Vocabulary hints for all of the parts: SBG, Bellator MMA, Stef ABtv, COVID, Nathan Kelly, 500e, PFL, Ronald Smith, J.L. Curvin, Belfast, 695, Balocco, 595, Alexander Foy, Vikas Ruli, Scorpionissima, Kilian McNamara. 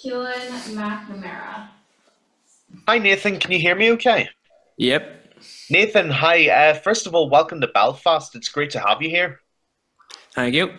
Kilian McNamara. Hi, Nathan. Can you hear me okay? Yep. Nathan, hi. First of all, welcome to Belfast. It's great to have you here. Thank you.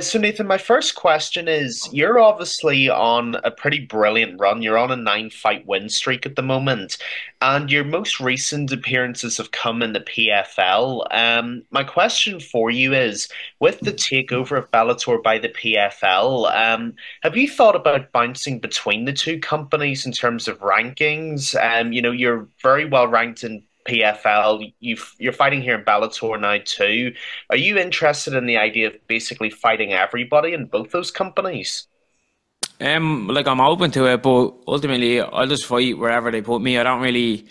So Nathan, my first question is, you're obviously on a pretty brilliant run. You're on a 9-fight win streak at the moment, and your most recent appearances have come in the PFL. My question for you is, with the takeover of Bellator by the PFL, have you thought about bouncing between the two companies in terms of rankings? You know, you're very well ranked in PFL, you're fighting here in Bellator now too. Are you interested in the idea of basically fighting everybody in both those companies? Like, I'm open to it, but ultimately I'll just fight wherever they put me. I don't really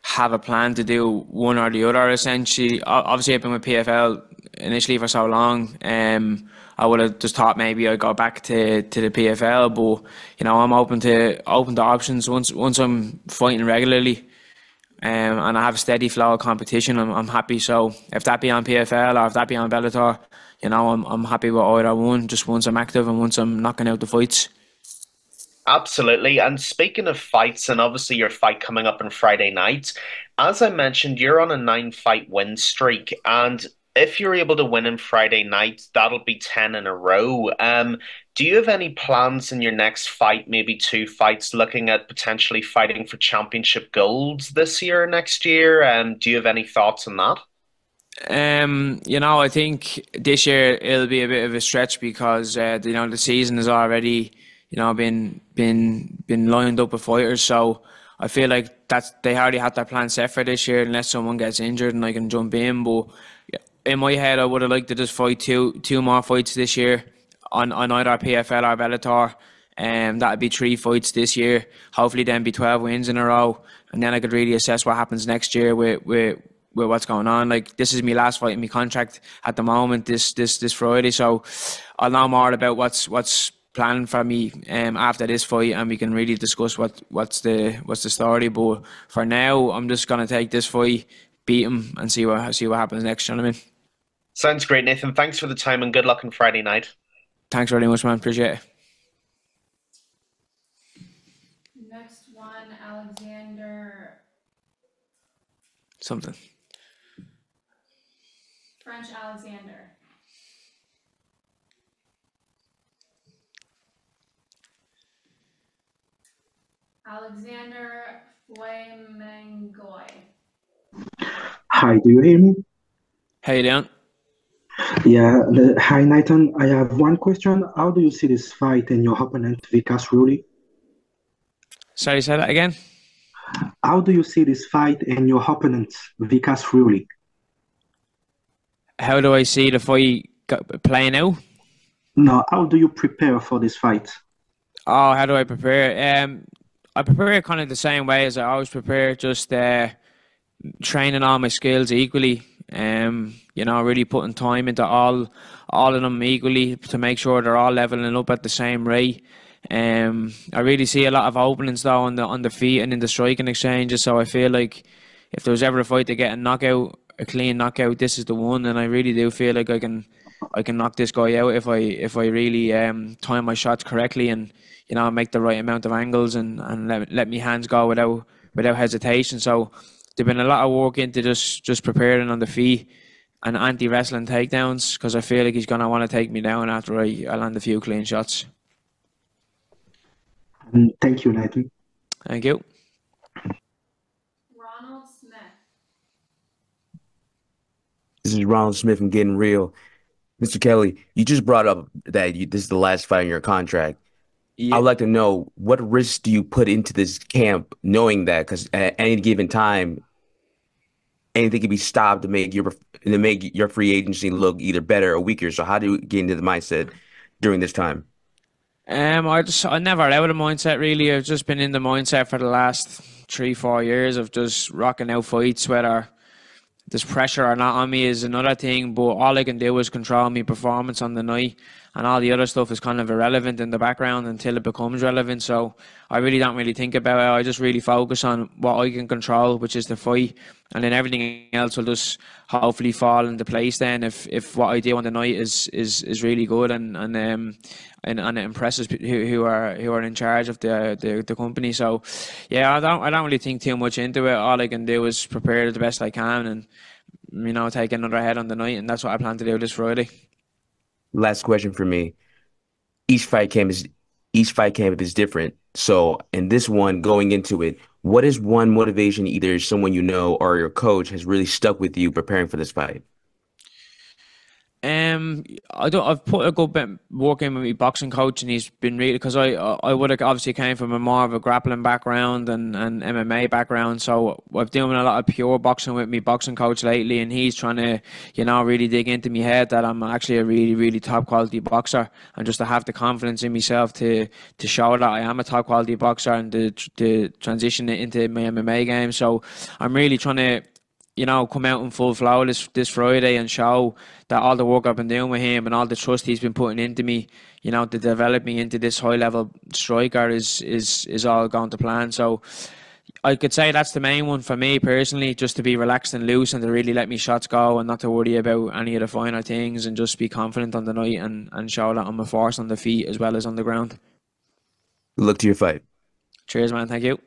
have a plan to do one or the other, essentially. Obviously, I've been with PFL initially for so long. I would have just thought maybe I'd go back to the PFL, but you know, I'm open to options once I'm fighting regularly. And I have a steady flow of competition. I'm happy. So if that be on PFL or if that be on Bellator, you know, I'm happy with either one. Just once I'm active and once I'm knocking out the fights. Absolutely. And speaking of fights, and obviously your fight coming up on Friday night, as I mentioned, you're on a 9-fight win streak, and if you're able to win on Friday night, that'll be 10 in a row. Do you have any plans in your next fight, maybe 2 fights, looking at potentially fighting for championship golds this year or next year? Do you have any thoughts on that? You know, I think this year it'll be a bit of a stretch because you know, the season has already, you know, been lined up with fighters. So I feel like they already had their plan set for this year, unless someone gets injured and I can jump in. But in my head, I would have liked to just fight two more fights this year on either PFL or Bellator. That would be 3 fights this year. Hopefully then be 12 wins in a row. And then I could really assess what happens next year with what's going on. Like, this is my last fight in my contract at the moment, this Friday. So I'll know more about what's planned for me after this fight, and we can really discuss what's the story. But for now, I'm just gonna take this fight, beat him, and see what happens next. You know what I mean? Sounds great, Nathan. Thanks for the time and good luck on Friday night. Thanks very much, man. Appreciate it. Next one, Alexander. Something. French Alexander. Alexander Foy. Hi, do you hear me? How you doing? Yeah, hi Nathan. I have one question. How do you see this fight and your opponent, Vikas Ruli? Sorry, say that again? How do you see this fight and your opponent, Vikas Ruli? How do I see the fight playing out? No, how do you prepare for this fight? Oh, how do I prepare? I prepare kind of the same way as I always prepare, just training all my skills equally, you know, really putting time into all of them equally to make sure they're all leveling up at the same rate. I really see a lot of openings though on the feet and in the striking exchanges, so I feel like if there was ever a fight to get a knockout, a clean knockout, this is the one. And I really do feel like I can knock this guy out if I really time my shots correctly, and you know, make the right amount of angles and let me hands go without hesitation. So there's been a lot of work into just preparing on the feet and anti-wrestling takedowns, because I feel like he's going to want to take me down after I land a few clean shots. Thank you, Nathan. Thank you. Ronald Smith. This is Ronald Smith from Getting Real. Mr. Kelly, you just brought up that this is the last fight in your contract. Yeah. I'd like to know, what risks do you put into this camp, knowing that, because at any given time, anything can be stopped to make your free agency look either better or weaker. So how do you get into the mindset during this time? I never out of the mindset really. I've just been in the mindset for the last 3-4 years of just rocking out fights, whether there's pressure or not on me is another thing, but all I can do is control my performance on the night, and all the other stuff is kind of irrelevant in the background until it becomes relevant. So I really don't think about it. I just really focus on what I can control, which is the fight, and then everything else will just hopefully fall into place then if what I do on the night is really good and it impresses who are in charge of the company. So yeah, I don't really think too much into it. All I can do is prepare the best I can and, you know, take another head on the night, and that's what I plan to do this Friday. Last question for me. Each fight camp is different. So in this one, going into it, what is one motivation either someone you know or your coach has really stuck with you preparing for this fight? I've put a good bit of work in with my boxing coach, and he's been really, because I would have obviously came from a more of a grappling background and MMA background, so I've been doing a lot of pure boxing with my boxing coach lately, and he's trying to, you know, really dig into my head that I'm actually a really, really top quality boxer, and just to have the confidence in myself to show that I am a top quality boxer and to transition it into my MMA game. So I'm really trying to, you know, come out in full flow this Friday and show that all the work I've been doing with him and all the trust he's been putting into me, you know, to develop me into this high level striker is all going to plan. So I could say that's the main one for me personally, just to be relaxed and loose and to really let me shots go and not to worry about any of the finer things and just be confident on the night and show that I'm a force on the feet as well as on the ground. Good luck to your fight. Cheers, man. Thank you.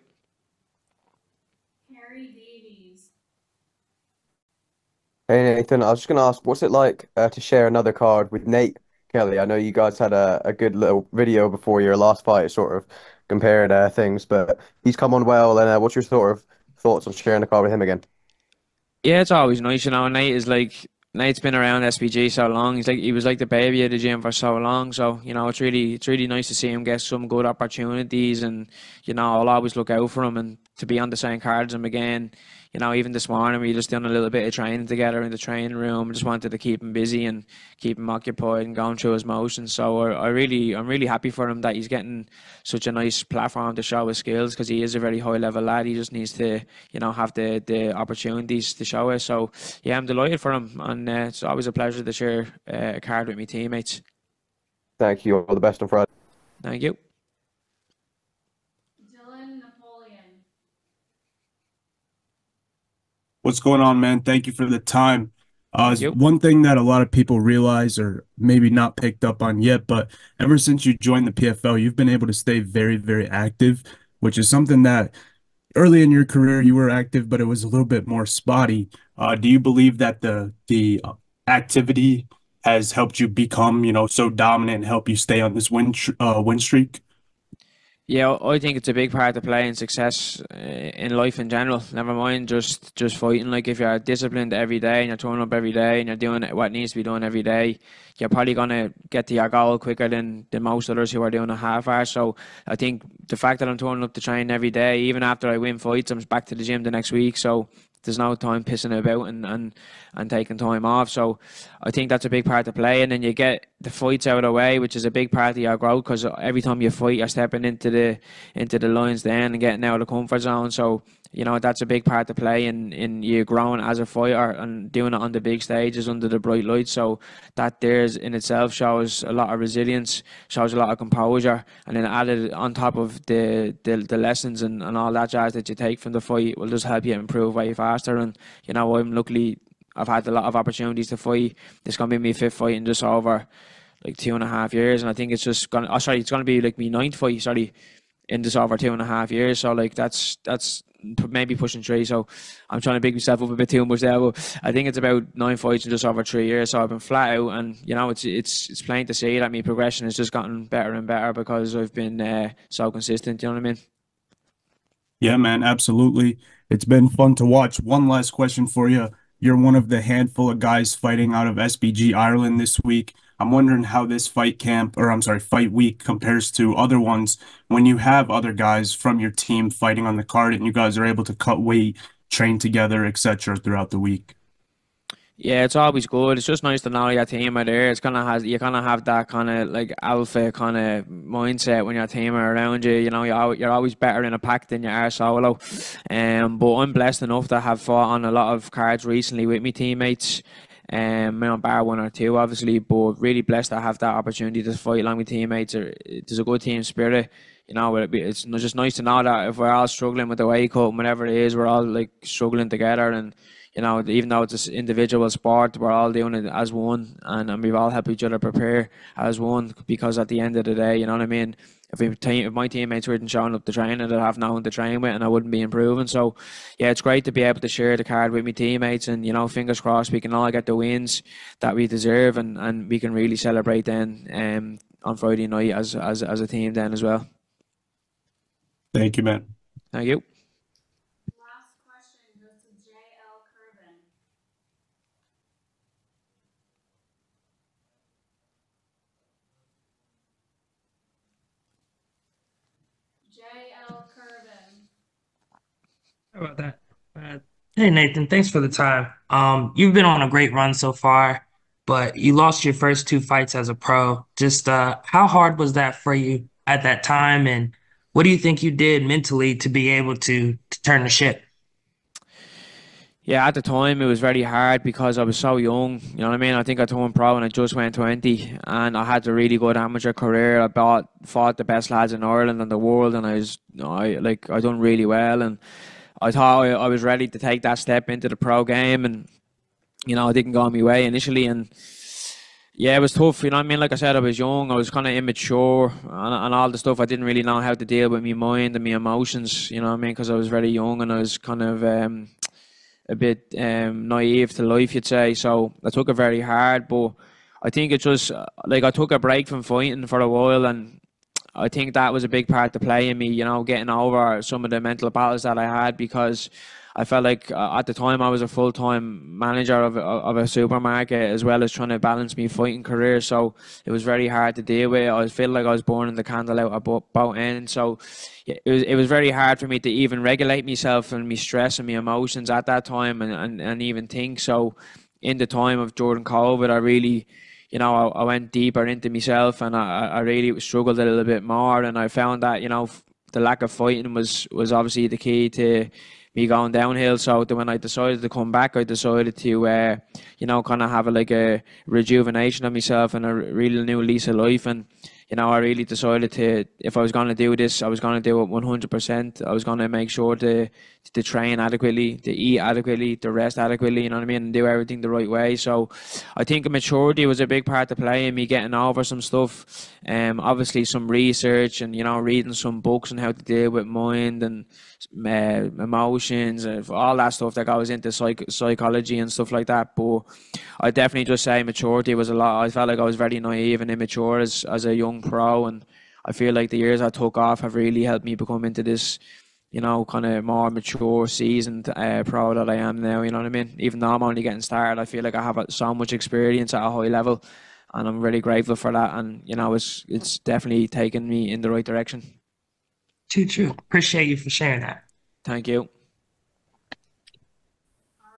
Hey Nathan, I was just going to ask, what's it like to share another card with Nate Kelly? I know you guys had a good little video before your last fight, sort of compared things, but he's come on well, and what's your sort of thoughts on sharing a card with him again? Yeah, it's always nice, you know. Nate's been around SBG so long. He was like the baby of the gym for so long. So, you know, it's really nice to see him get some good opportunities, and, you know, I'll always look out for him, and to be on the same card as him again. You know, even this morning we just done a little bit of training together in the training room. Just wanted to keep him busy and keep him occupied and going through his motions. So I'm really happy for him that he's getting such a nice platform to show his skills, because he is a very high level lad. He just needs to, you know, have the opportunities to show it. So yeah, I'm delighted for him, and it's always a pleasure to share a card with my teammates. Thank you. All the best on Friday. Thank you. What's going on, man? Thank you for the time. One thing that a lot of people realize or maybe not picked up on yet, but ever since you joined the PFL, you've been able to stay very, very active, which is something that early in your career you were active, but it was a little bit more spotty. Do you believe that the activity has helped you become, you know, so dominant and help you stay on this win streak? Yeah, I think it's a big part to play in success in life in general. Never mind just fighting. Like, if you're disciplined every day and you're turning up every day and you're doing what needs to be done every day, you're probably going to get to your goal quicker than most others who are doing a half hour. So I think the fact that I'm turning up to train every day, even after I win fights, I'm back to the gym the next week. So there's no time pissing about and taking time off. So I think that's a big part to play. And then you get the fights out of the way, which is a big part of your growth, because every time you fight, you're stepping into the lion's den and getting out of the comfort zone. So, you know, that's a big part to play in you growing as a fighter, and doing it on the big stages under the bright lights. So that there's in itself shows a lot of resilience, shows a lot of composure, and then added on top of the lessons and all that jazz that you take from the fight will just help you improve way faster. And, you know, I'm luckily I've had a lot of opportunities to fight. It's gonna be my fifth fight in just over like 2.5 years, and I think it's just gonna it's gonna be like my ninth fight, in just over 2.5 years. So like that's maybe pushing 3, so I'm trying to big myself up a bit too much there, but I think it's about 9 fights in just over 3 years, so I've been flat out. And, you know, it's plain to see that my progression has just gotten better and better because I've been so consistent, you know what I mean? Yeah, man, absolutely. It's been fun to watch. One last question for you. You're one of the handful of guys fighting out of SBG Ireland this week. I'm wondering how this fight week compares to other ones when you have other guys from your team fighting on the card and you guys are able to cut weight, train together, etc. throughout the week. Yeah, it's always good. It's just nice to know your team are there. It's you kind of have that kind of like alpha kind of mindset when your team are around you. You know, you're always better in a pack than you are solo. But I'm blessed enough to have fought on a lot of cards recently with my teammates. bar one or two, obviously, but really blessed to have that opportunity to fight along with teammates. There's a good team spirit, you know. It's just nice to know that if we're all struggling with the weight cut and whatever it is, we're all like struggling together. And you know, even though it's an individual sport, we're all doing it as one, and we've all helped each other prepare as one. Because at the end of the day, you know what I mean, if my teammates weren't showing up to training, I'd have no one to train with and I wouldn't be improving. So yeah, it's great to be able to share the card with my teammates, and you know, fingers crossed we can all get the wins that we deserve, and we can really celebrate then on Friday night as a team then as well. Thank you, man. Thank you. Last question goes to J.L. Curvin. J.L. Curvin. How about that? Hey, Nathan, thanks for the time. You've been on a great run so far, but you lost your first two fights as a pro. Just how hard was that for you at that time, and what do you think you did mentally to be able to turn the ship? Yeah, at the time it was very hard because I was so young, you know what I mean? I think I turned pro and I just went 20, and I had a really good amateur career. I fought the best lads in Ireland and the world, and I was, you know, I done really well, and I thought I was ready to take that step into the pro game, and you know, it didn't go my way initially, and yeah, it was tough, you know what I mean? Like I said, I was young, I was kind of immature and all the stuff. I didn't really know how to deal with my mind and my emotions, you know what I mean? Because I was very young and I was kind of a bit naive to life, you'd say. So I took it very hard, but I think it just, like, I took a break from fighting for a while, and I think that was a big part to play in me, you know, getting over some of the mental battles that I had, because I felt like at the time I was a full-time manager of a supermarket, as well as trying to balance my fighting career. So it was very hard to deal with. I feel like I was burning the candle out at both ends. So it was very hard for me to even regulate myself and my stress and my emotions at that time, and even think. So in the time of during COVID, I really, you know, I went deeper into myself, and I really struggled a little bit more. And I found that, you know, the lack of fighting was obviously the key to me going downhill. So when I decided to come back, I decided to, you know, kind of have a rejuvenation of myself and a really new lease of life. And, you know, I really decided to, if I was going to do this, I was going to do it 100%. I was going to make sure to train adequately, to eat adequately, to rest adequately, you know what I mean, and do everything the right way. So I think maturity was a big part to play in me getting over some stuff. Obviously some research and, you know, reading some books on how to deal with mind and emotions and all that stuff that goes into psychology and stuff like that. But I definitely just say maturity was a lot. I felt like I was very naive and immature as a young pro, and I feel like the years I took off have really helped me become into this, you know, kind of more mature, seasoned pro that I am now, you know what I mean? Even though I'm only getting started, I feel like I have so much experience at a high level, and I'm really grateful for that. And, you know, it's definitely taken me in the right direction. Too true. Appreciate you for sharing that. Thank you.